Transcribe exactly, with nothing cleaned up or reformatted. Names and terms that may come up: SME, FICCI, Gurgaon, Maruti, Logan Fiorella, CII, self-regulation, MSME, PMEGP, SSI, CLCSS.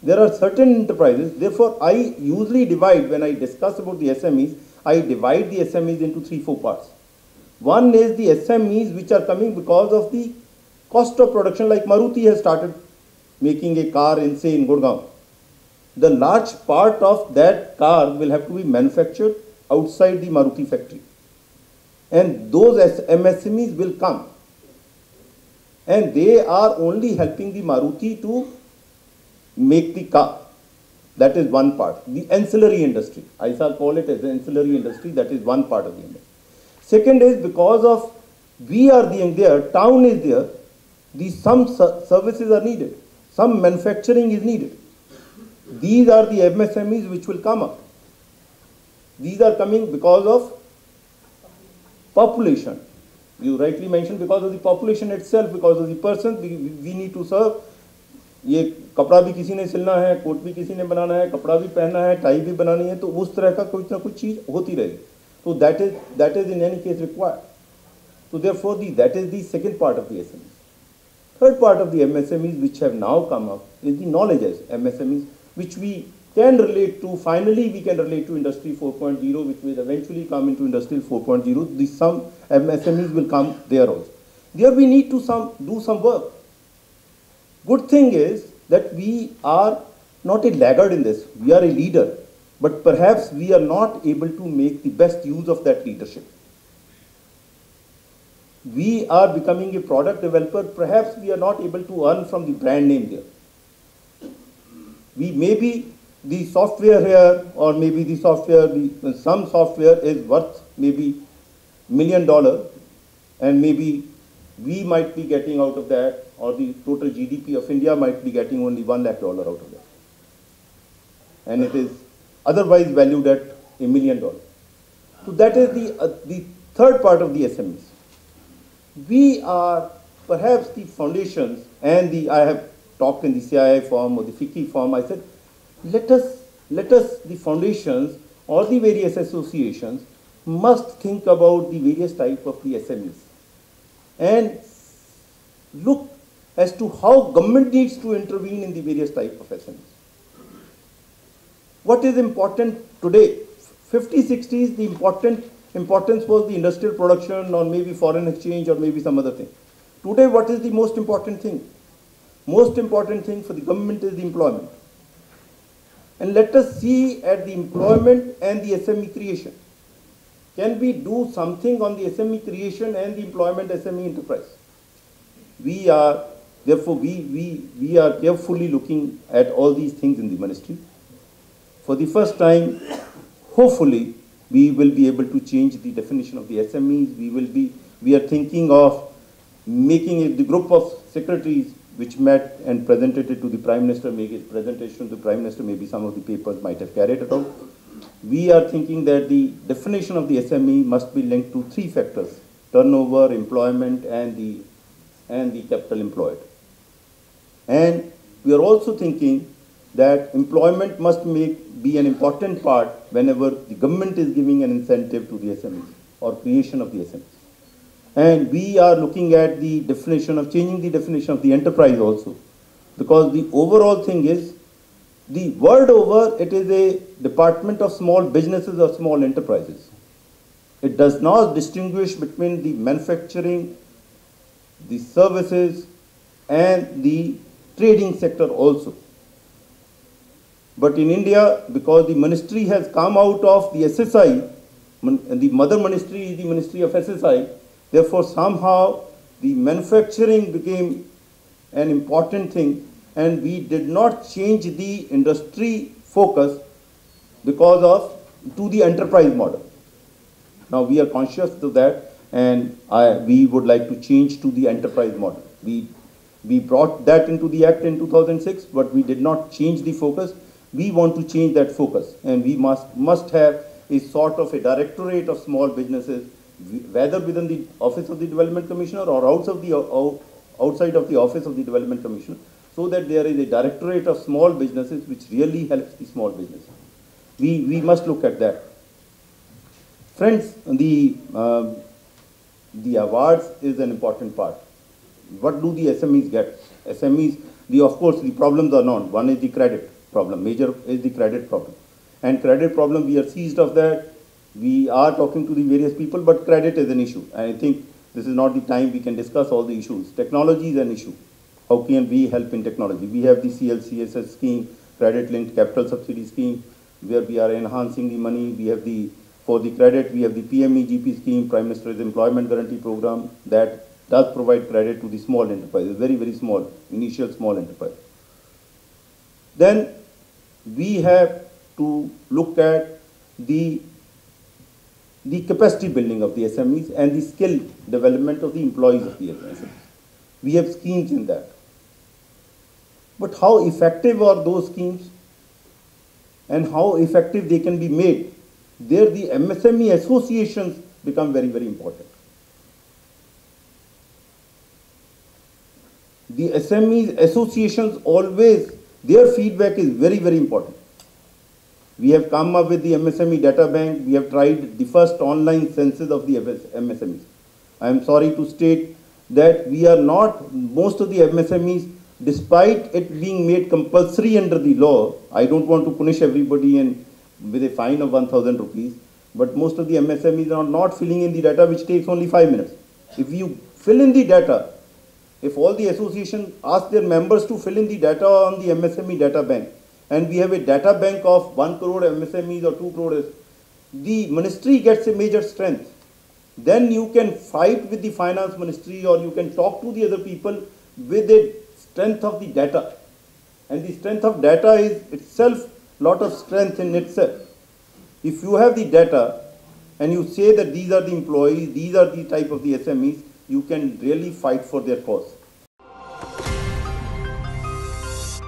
There are certain enterprises, therefore I usually divide, when I discuss about the S M Es, I divide the S M Es into three, four parts. One is the S M Es which are coming because of the cost of production, like Maruti has started making a car in, say, in Gurgaon. The large part of that car will have to be manufactured outside the Maruti factory. And those M S M Es will come. And they are only helping the Maruti to make the car. That is one part. The ancillary industry. I shall call it as the ancillary industry. That is one part of the industry. Second is because of we are the, there, town is there, the some services are needed. Some manufacturing is needed. These are the M S M Es which will come up. These are coming because of population. You rightly mentioned because of the population itself, because of the persons we, we need to serve. ये कपड़ा भी किसी ने सिलना है, coat भी किसी ने बनाना है, कपड़ा भी पहनना है, टाई भी बनानी है, तो उस तरह का कुछ ना कुछ चीज होती रहेगी. So that is that is in any case required. So therefore the that is the second part of the S M Es. Third part of the M S M Es which have now come up is the knowledge as M S M Es, which we can relate to. Finally, we can relate to Industry four point oh, which will eventually come into Industrial four point oh. The some M S M Es will come there also. There we need to some do some work. Good thing is that we are not a laggard in this. We are a leader, but perhaps we are not able to make the best use of that leadership. We are becoming a product developer. Perhaps we are not able to earn from the brand name there. We may be the software here, or maybe the software, the, some software is worth maybe million dollar, and maybe we might be getting out of that, or the total G D P of India might be getting only one lakh dollar out of that. And it is otherwise valued at a million dollars. So that is the, uh, the third part of the S M Es. We are perhaps the foundations, and the, I have talked in the C I I form or the FICCI form. I said, let us, let us, the foundations or the various associations must think about the various type of the S M Es and look as to how government needs to intervene in the various type of S M Es. What is important today? fifties, sixties, the important importance was the industrial production, or maybe foreign exchange, or maybe some other thing. Today, what is the most important thing? Most important thing for the government is the employment. And let us see at the employment and the S M E creation. Can we do something on the S M E creation and the employment S M E enterprise? We are, therefore, we, we, we are carefully looking at all these things in the ministry. For the first time, hopefully, we will be able to change the definition of the S M Es. We will be, we are thinking of making it the group of secretaries which met and presented it to the Prime Minister, make his presentation to the Prime Minister, maybe some of the papers might have carried it out. We are thinking that the definition of the S M E must be linked to three factors: turnover, employment, and the, and the capital employed. And we are also thinking that employment must make, be an important part whenever the government is giving an incentive to the S M Es or creation of the S M Es. And we are looking at the definition of changing the definition of the enterprise also, because the overall thing is, the world over, it is a department of small businesses or small enterprises. It does not distinguish between the manufacturing, the services, and the trading sector also. But in India, because the ministry has come out of the S S I, the mother ministry is the Ministry of S S I, therefore, somehow the manufacturing became an important thing, and we did not change the industry focus because of to the enterprise model. Now we are conscious of that, and I, we would like to change to the enterprise model. We, we brought that into the Act in two thousand six, but we did not change the focus. We want to change that focus, and we must, must have a sort of a directorate of small businesses, whether within the Office of the Development Commissioner or outside of the, outside of the Office of the Development Commissioner, so that there is a directorate of small businesses which really helps the small business. We, we must look at that. Friends, the, uh, the awards is an important part. What do the S M Es get? S M Es, The of course the problems are known. One is the credit problem, major is the credit problem. And credit problem, we are seized of that. We are talking to the various people, but credit is an issue. I think this is not the time we can discuss all the issues. Technology is an issue. How can we help in technology? We have the C L C S S scheme, credit linked capital subsidy scheme, where we are enhancing the money. We have the, for the credit, we have the P M E G P scheme, Prime Minister's Employment Guarantee Program, that does provide credit to the small enterprises, very, very small, initial small enterprise. Then we have to look at the, the capacity building of the S M Es and the skill development of the employees of the S M Es. We have schemes in that. But how effective are those schemes and how effective they can be made? There the M S M E associations become very, very important. The S M E associations always, their feedback is very, very important. We have come up with the M S M E data bank. We have tried the first online census of the M S M Es. I am sorry to state that we are not, most of the M S M Es, despite it being made compulsory under the law, I don't want to punish everybody and with a fine of one thousand rupees, but most of the M S M Es are not filling in the data, which takes only five minutes. If you fill in the data, if all the associations ask their members to fill in the data on the M S M E data bank, and we have a data bank of one crore M S M Es or two crores, the ministry gets a major strength. Then you can fight with the finance ministry, or you can talk to the other people with the strength of the data. And the strength of data is itself a lot of strength in itself. If you have the data and you say that these are the employees, these are the type of the S M Es, you can really fight for their cause.